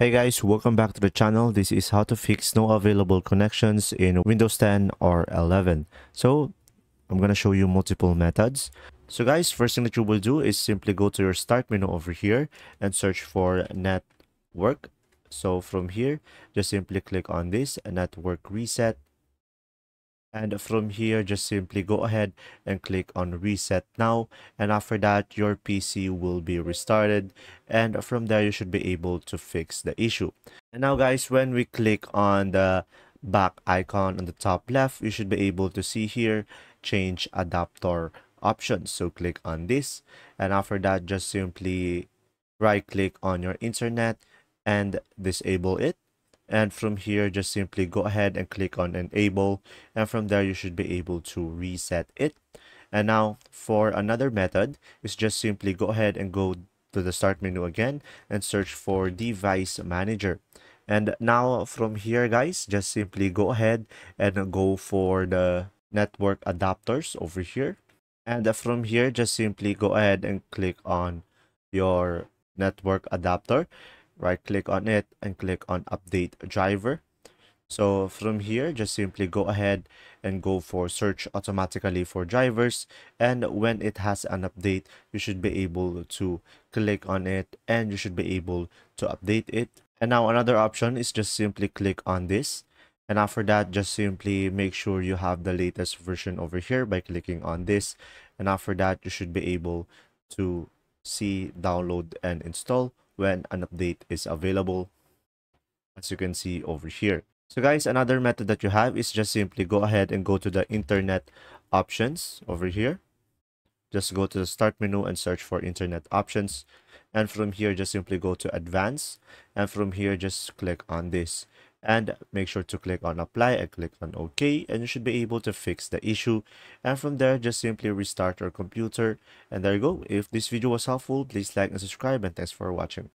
Hey guys, welcome back to the channel. This is how to fix no available connections in Windows 10 or 11. So I'm going to show you multiple methods. So guys, first thing that you will do is simply go to your start menu over here and search for network. So from here, just simply click on this network reset. And from here, just simply go ahead and click on reset now. And after that, your PC will be restarted. And from there, you should be able to fix the issue. And now guys, when we click on the back icon on the top left, you should be able to see here, change adapter options. So click on this. And after that, just simply right click on your internet and disable it. And from here, just simply go ahead and click on enable. And from there, you should be able to reset it. And now for another method is just simply go ahead and go to the start menu again and search for device manager. And now from here, guys, just simply go ahead and go for the network adapters over here. And from here, just simply go ahead and click on your network adapter. Right click on it and click on update driver. So from here, just simply go ahead and go for search automatically for drivers, and when it has an update, you should be able to click on it and you should be able to update it. And now another option is just simply click on this, and after that, just simply make sure you have the latest version over here by clicking on this. And after that, you should be able to see download and install when an update is available, as you can see over here. So guys, another method that you have is just simply go ahead and go to the internet options over here. Just go to the start menu and search for internet options. And from here, just simply go to advanced. And from here, just click on this and make sure to click on apply and click on OK, and you should be able to fix the issue. And from there, just simply restart your computer. And there you go. If this video was helpful, please like and subscribe, and thanks for watching.